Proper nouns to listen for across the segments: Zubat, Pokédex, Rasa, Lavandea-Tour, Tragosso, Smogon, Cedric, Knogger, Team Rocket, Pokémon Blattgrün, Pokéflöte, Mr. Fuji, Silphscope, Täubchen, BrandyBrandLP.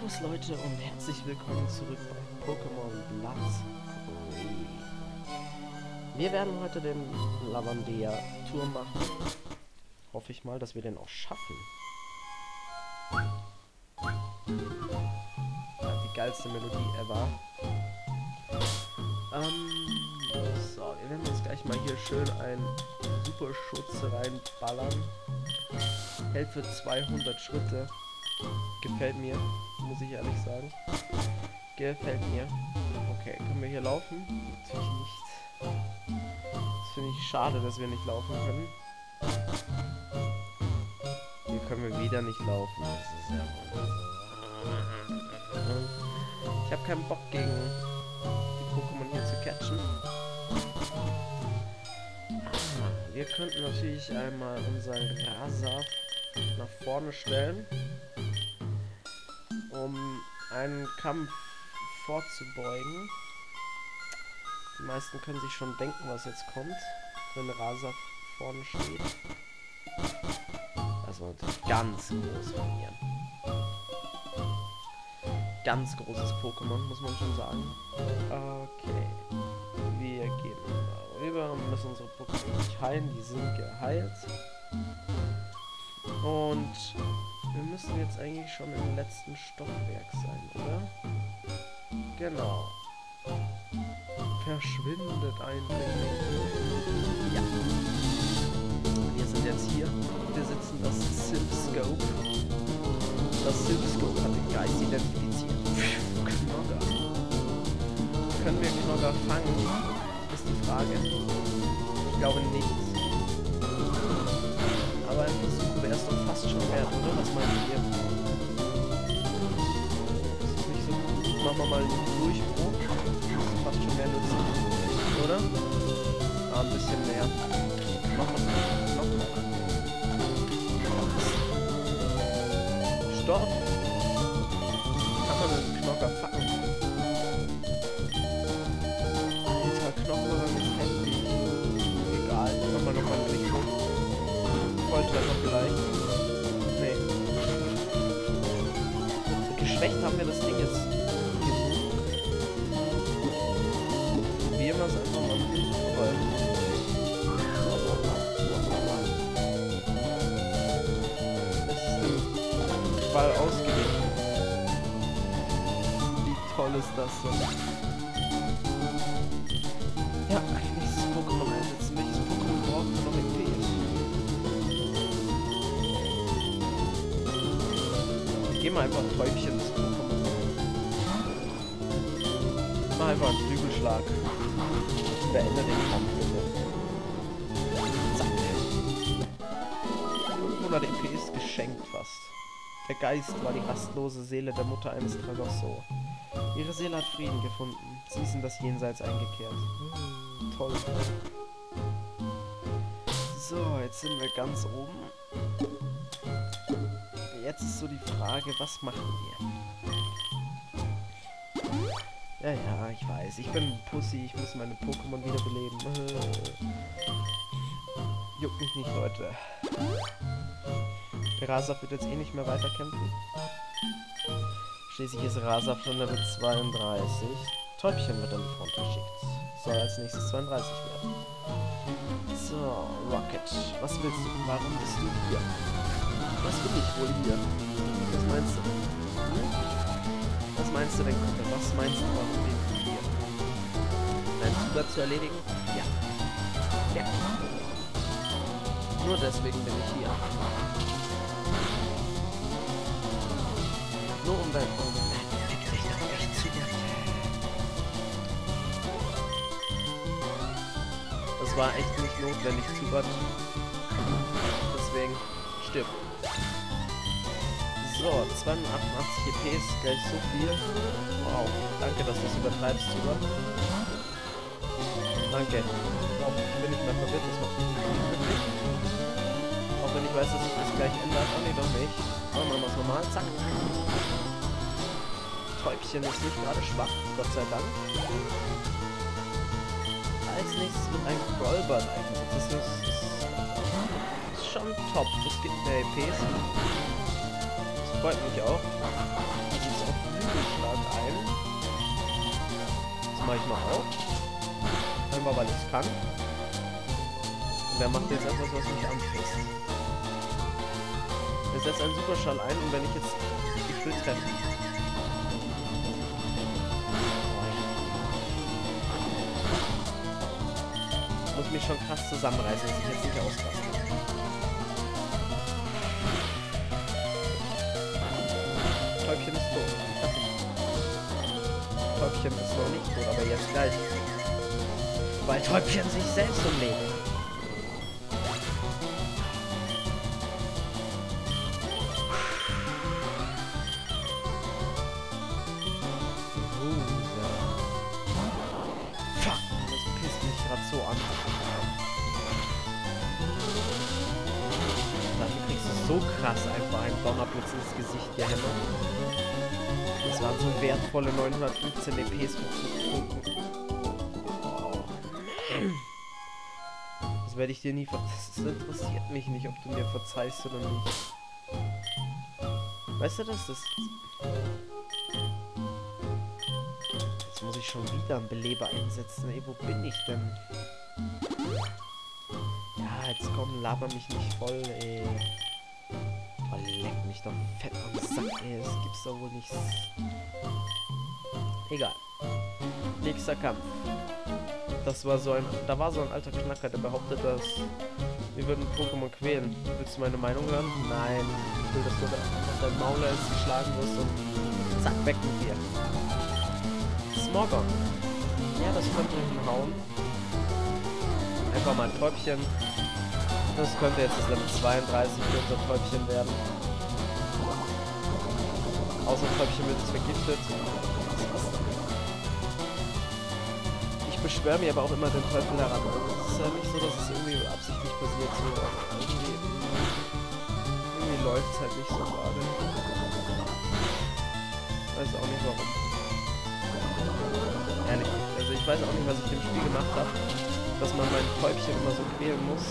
Servus Leute und herzlich willkommen zurück bei Pokémon Blattgrün. Wir werden heute den Lavandea-Tour machen. Hoffe ich mal, dass wir den auch schaffen. Die geilste Melodie ever. So, wir werden uns gleich mal hier schön einen Superschutz reinballern. Hält für 200 Schritte. Gefällt mir, muss ich ehrlich sagen. Gefällt mir. Okay, können wir hier laufen? Natürlich nicht. Das finde ich schade, dass wir nicht laufen können. Hier können wir wieder nicht laufen. Das ist ja... Ich habe keinen Bock, gegen die Pokémon hier zu catchen. Wir könnten natürlich einmal unseren Rasa nach vorne stellen, um einen Kampf vorzubeugen. Die meisten können sich schon denken, was jetzt kommt, wenn Rasa vorne steht. Das war natürlich ganz groß von mir. Ganz großes Pokémon, muss man schon sagen. Okay, wir gehen mal rüber und müssen unsere Pokémon nicht heilen. Die sind geheilt. Und wir müssen jetzt eigentlich schon im letzten Stockwerk sein, oder? Genau. Verschwindet ein wenig. Ja. Wir sind jetzt hier. Wir sitzen das Silphscope. Das Silphscope hat den Geist identifiziert. Knogger. Können wir Knogger fangen? Ist die Frage. Ich glaube nicht. Aber ein Versuch wäre es doch fast schon wert, oder? Was meint ihr? Das ist nicht so gut. Machen wir mal einen Durchbruch. Das ist fast schon mehr nützlich, oder? Ah, ein bisschen mehr. Machen wir noch. Stopp! Kann man einen Knogger packen? Alter, Knogger ist heftig. Egal, machen wir nochmal einen Durchbruch. Volltreffer vielleicht. Nee. So geschwächt haben wir das Ding jetzt. Probieren wir es einfach mal mit dem Voll. Das ist dem Ball ausgelegt. Wie toll ist das denn? Ja, nächstes Pokémon einsetzen. Welches Pokémon brauchen wir noch in PS? Geh mal einfach ein Täubchen zu Pokémon. Mach einfach einen Flügelschlag. Beende den Kampf bitte. Zack. 500 EP ist geschenkt fast. Der Geist war die rastlose Seele der Mutter eines Tragosso. Ihre Seele hat Frieden gefunden. Sie ist in das Jenseits eingekehrt. Toll. So, jetzt sind wir ganz oben. Jetzt ist so die Frage, was machen wir? Ja, ja, ich weiß, ich bin ein Pussy, ich muss meine Pokémon wiederbeleben. Juckt mich nicht, Leute. Der Rasa wird jetzt eh nicht mehr weiterkämpfen. Schließlich ist Rasa schon Level 32. Täubchen wird an die Front geschickt. Soll als nächstes 32 werden. So, Rocket, was willst du? Warum bist du hier? Was will ich wohl hier? Was meinst du denn? Was meinst du denn, Kumpel? Was meinst du, warum bin ich hier? Dein Zubat zu erledigen? Ja. Ja. Nur deswegen bin ich hier. Nur um dein Problem. Das war echt nicht notwendig, Zubat. Deswegen... Stirb. So, 288 EP ist gleich so viel. Wow, danke, dass du es übertreibst, Zubat. Danke. Wow, ich bin nicht mehr verwirrt, das macht mich glücklich. Auch wenn ich weiß, dass sich das gleich ändert. Oh ne, doch nicht. Oh, machen wir es normal. Zack. Täubchen ist nicht gerade schwach, Gott sei Dank. Als nächstes wird ein Rollball eingesetzt. Das ist schon top. Das gibt mehr EPs. Das freut mich auch. Das ist auch mal auf. Wenn man mal nichts kann. Und der macht jetzt etwas, was mich anfasst. Er setzt einen Superschall ein und wenn ich jetzt die Tür treffe. Muss mich schon krass zusammenreißen, dass ich jetzt nicht ausraste. Täubchen ist tot. Täubchen ist noch nicht tot, aber jetzt gleich. Weil Täubchen sich selbst umlegt. Volle 915 EPs für 5 Punkte. Das werde ich dir nie verzeihen. Das interessiert mich nicht, ob du mir verzeihst oder nicht. Weißt du, das ist... Jetzt muss ich schon wieder einen Beleber einsetzen. Ey, wo bin ich denn? Ja, jetzt komm, laber mich nicht voll, ey. Oh, leck mich doch fett am Sack, ey. Das gibt's doch wohl nicht. Egal. Nächster Kampf. Das war so ein... Da war so ein alter Knacker, der behauptet, dass wir würden Pokémon quälen. Willst du meine Meinung hören? Nein. Ich will, dass du auf deinem Maul geschlagen wirst und zack, weg mit dir. Smogon. Ja, das könnte ich hauen. Einfach mal ein Täubchen. Das könnte jetzt das Level 32 für unser Täubchen werden. Außer Täubchen wird jetzt vergiftet. Ich beschwöre mir aber auch immer den Teufel heran. Es ist ja nicht so, dass es irgendwie absichtlich passiert. So, irgendwie läuft es halt nicht so gerade. Ich weiß auch nicht warum. Ehrlich, also ich weiß auch nicht, was ich im Spiel gemacht habe. Dass man mein Täubchen immer so quälen muss.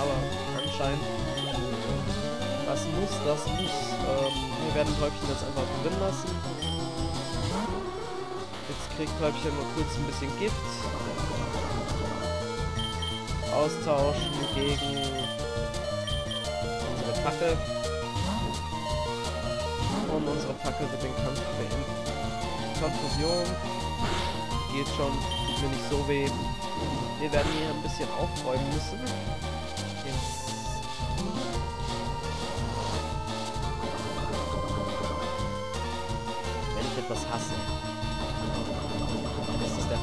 Aber anscheinend... Das muss. Wir werden Täubchen jetzt einfach drin lassen. Kriegt Täubchen nur kurz ein bisschen Gift. Austauschen gegen unsere Fackel. Und unsere Fackel wird den Kampf beenden. Konfusion. Geht schon. Tut mir nicht so weh. Wir werden hier ein bisschen aufräumen müssen. Jetzt. Wenn ich etwas hasse.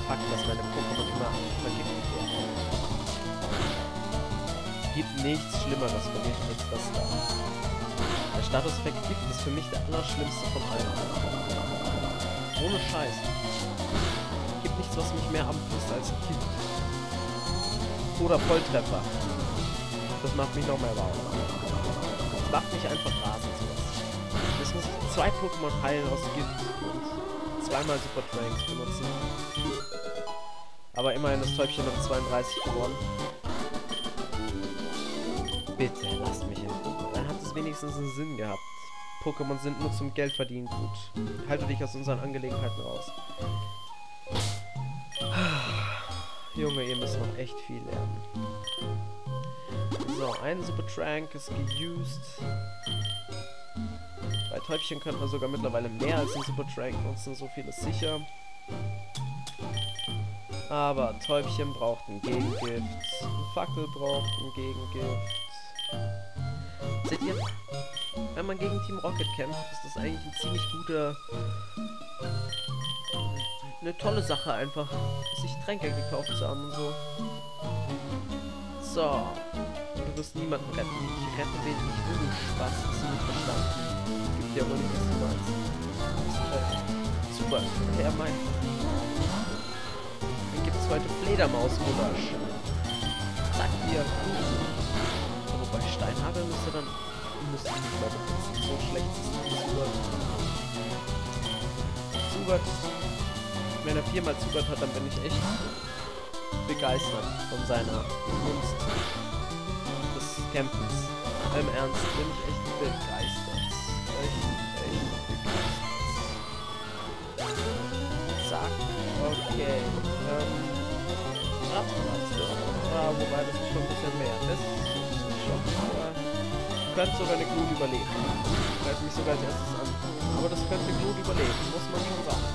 Fakt, dass meine Pokémon immer vergiftet werden. Es gibt nichts Schlimmeres für mich als das da. Der Status Vergift ist für mich der allerschlimmste von allen. Ohne Scheiß. Es gibt nichts, was mich mehr anpasst als Gift. Oder Volltreffer. Das macht mich noch mehr wahr. Das macht mich einfach rasend sowas. Jetzt muss ich 2 Pokémon heilen aus Gift und 2-mal Super Tranks benutzen. Aber immerhin das Täubchen hat 32 gewonnen. Bitte, lasst mich in Ruhe. Dann hat es wenigstens einen Sinn gehabt. Pokémon sind nur zum Geldverdienen gut. Halte dich aus unseren Angelegenheiten raus. Junge, ihr müsst noch echt viel lernen. So, ein Super Trank ist geused. Bei Täubchen könnte man sogar mittlerweile mehr als ein Super Trank nutzen. So viel ist sicher. Aber Täubchen braucht ein Gegengift. Eine Fackel braucht ein Gegengift. Seht ihr, wenn man gegen Team Rocket kämpft, ist das eigentlich ein ziemlich guter... Eine tolle Sache einfach, sich Tränke gekauft zu haben und so. So. Du wirst niemanden retten. Ich rette wen ich will. Spaß, hast du nicht verstanden. Gibt ja wohl nicht, was du meinst. Super, wer meint. Heute Fledermaus-Gulasch. Zack, hier. Wobei Steinhagel müsste dann... Müsste ich nicht mehr benutzen. So schlecht ist es nicht. Zubat. Wenn er 4-mal Zubat hat, dann bin ich echt begeistert von seiner Kunst des Kämpfens. Im Ernst bin ich echt begeistert. Echt begeistert. Zack. Okay. Okay. Wobei das ist schon ein bisschen mehr. Das ist schon. Könnte sogar eine Glut überleben. Greift mich sogar als erstes an. Aber das könnte eine Glut überleben, muss man schon sagen.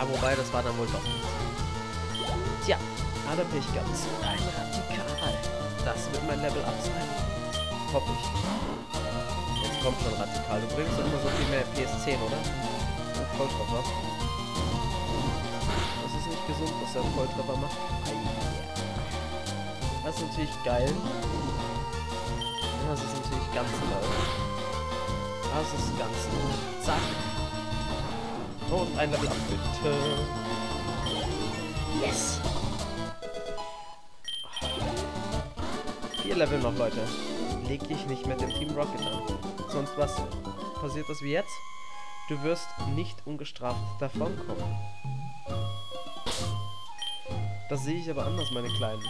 Ah, wobei das war dann wohl doch nichts. Tja, hat er Pech gehabt. So ein Radikal. Das wird mein Level Up sein. Hoffe ich. Jetzt kommt schon Radikal. Du bringst doch immer so viel mehr PS10, oder? Volltreffer. Das ist nicht gesund, was der Volltreffer macht. Das ist natürlich geil. Das ist natürlich ganz neu. Das ist ganz neu. Zack. Und ein Level Up, bitte. Yes! 4 Level noch, Leute. Leg dich nicht mit dem Team Rocket an. Sonst was passiert das wie jetzt? Du wirst nicht ungestraft davonkommen. Das sehe ich aber anders, meine Kleinen.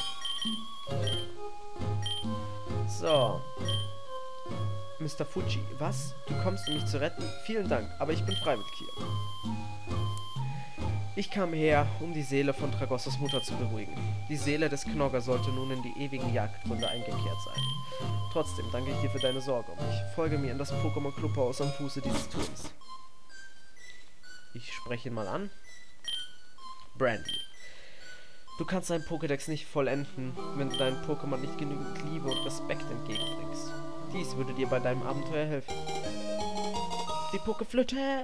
So. Mr. Fuji, was? Du kommst, um mich zu retten? Vielen Dank, aber ich bin freiwillig hier. Ich kam her, um die Seele von Tragossos Mutter zu beruhigen. Die Seele des Knogger sollte nun in die ewigen Jagdgründe eingekehrt sein. Trotzdem danke ich dir für deine Sorge um mich. Folge mir in das Pokémon-Clubhaus am Fuße dieses Turms. Ich spreche ihn mal an. Brandy. Du kannst deinen Pokédex nicht vollenden, wenn du deinem Pokémon nicht genügend Liebe und Respekt entgegenbringst. Dies würde dir bei deinem Abenteuer helfen. Die Pokéflöte!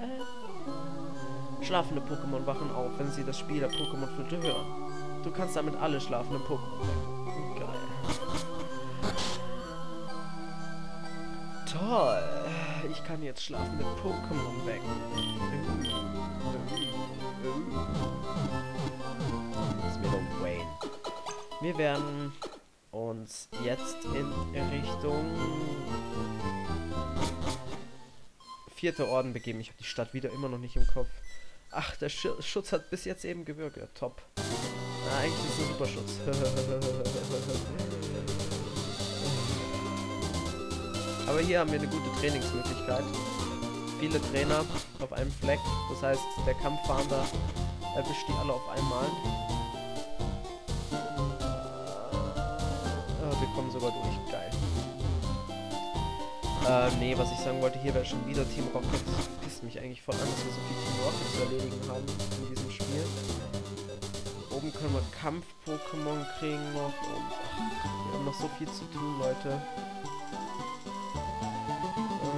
Schlafende Pokémon wachen auf, wenn sie das Spiel der Pokémonflöte hören. Du kannst damit alle schlafenden Pokémon wecken. Geil. Toll! Ich kann jetzt schlafende Pokémon wecken. Wir werden uns jetzt in Richtung vierter Orden begeben. Ich habe die Stadt wieder immer noch nicht im Kopf. Ach, der Schutz hat bis jetzt eben gewirkt. Ja, top. Na, eigentlich ist es ein super Schutz. Aber hier haben wir eine gute Trainingsmöglichkeit. Viele Trainer auf einem Fleck. Das heißt, der Kampffahnder erwischt die alle auf einmal. Wir kommen sogar durch. Geil. Nee, was ich sagen wollte, hier wäre schon wieder Team Rocket. Das pisst mich eigentlich voll an, dass wir so viel Team Rocket zu erledigen haben in diesem Spiel. Oben können wir Kampf-Pokémon kriegen noch und wir haben noch so viel zu tun, Leute.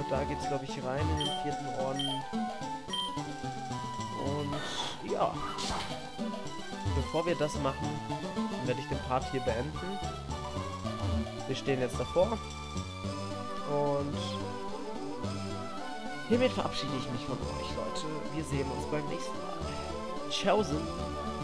Da geht's, glaube ich, rein in den vierten Orden. Und ja. Bevor wir das machen, werde ich den Part hier beenden. Wir stehen jetzt davor und hiermit verabschiede ich mich von euch, Leute. Wir sehen uns beim nächsten Mal. Tschaußen!